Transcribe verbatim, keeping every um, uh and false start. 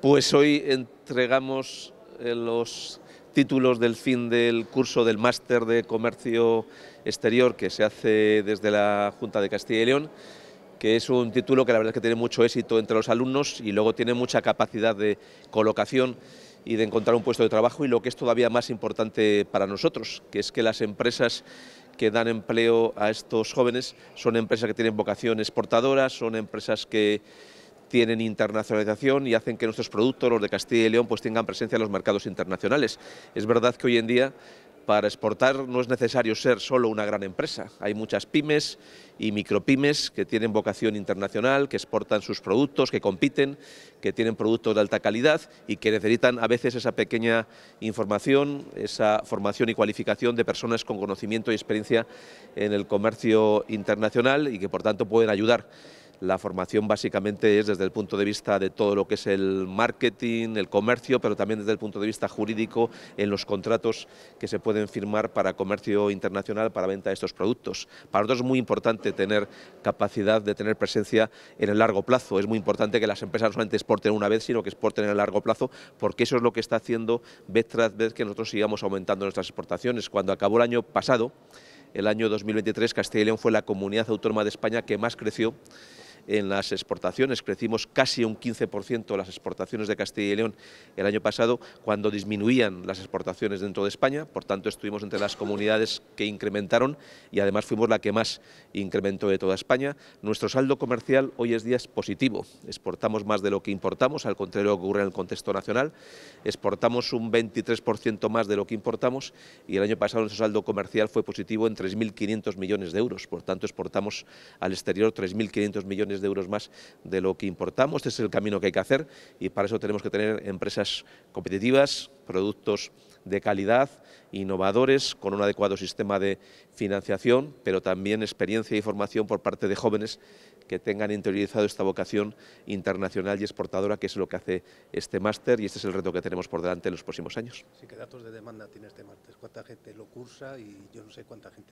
Pues hoy entregamos los títulos del fin del curso del Máster de Comercio Exterior que se hace desde la Junta de Castilla y León, que es un título que la verdad es que tiene mucho éxito entre los alumnos y luego tiene mucha capacidad de colocación y de encontrar un puesto de trabajo, y lo que es todavía más importante para nosotros, que es que las empresas que dan empleo a estos jóvenes son empresas que tienen vocación exportadora, son empresas que tienen internacionalización y hacen que nuestros productos, los de Castilla y León, pues tengan presencia en los mercados internacionales. Es verdad que hoy en día para exportar no es necesario ser solo una gran empresa. Hay muchas pymes y micropymes que tienen vocación internacional, que exportan sus productos, que compiten, que tienen productos de alta calidad y que necesitan a veces esa pequeña información, esa formación y cualificación de personas con conocimiento y experiencia en el comercio internacional y que por tanto pueden ayudar. La formación básicamente es desde el punto de vista de todo lo que es el marketing, el comercio, pero también desde el punto de vista jurídico en los contratos que se pueden firmar para comercio internacional, para venta de estos productos. Para nosotros es muy importante tener capacidad de tener presencia en el largo plazo. Es muy importante que las empresas no solamente exporten una vez, sino que exporten en el largo plazo, porque eso es lo que está haciendo vez tras vez que nosotros sigamos aumentando nuestras exportaciones. Cuando acabó el año pasado, el año dos mil veintitrés, Castilla y León fue la comunidad autónoma de España que más creció en las exportaciones. Crecimos casi un quince por ciento las exportaciones de Castilla y León el año pasado, cuando disminuían las exportaciones dentro de España. Por tanto, estuvimos entre las comunidades que incrementaron y además fuimos la que más incrementó de toda España. Nuestro saldo comercial hoy es día es positivo. Exportamos más de lo que importamos, al contrario de lo que ocurre en el contexto nacional. Exportamos un veintitrés por ciento más de lo que importamos y el año pasado nuestro saldo comercial fue positivo en tres mil quinientos millones de euros. Por tanto, exportamos al exterior tres mil quinientos millones de euros más de lo que importamos. Este es el camino que hay que hacer y para eso tenemos que tener empresas competitivas, productos de calidad, innovadores, con un adecuado sistema de financiación, pero también experiencia y formación por parte de jóvenes que tengan interiorizado esta vocación internacional y exportadora, que es lo que hace este máster, y este es el reto que tenemos por delante en los próximos años. Sí, ¿qué datos de demanda tiene este máster? ¿Cuánta gente lo cursa? Y yo no sé cuánta gente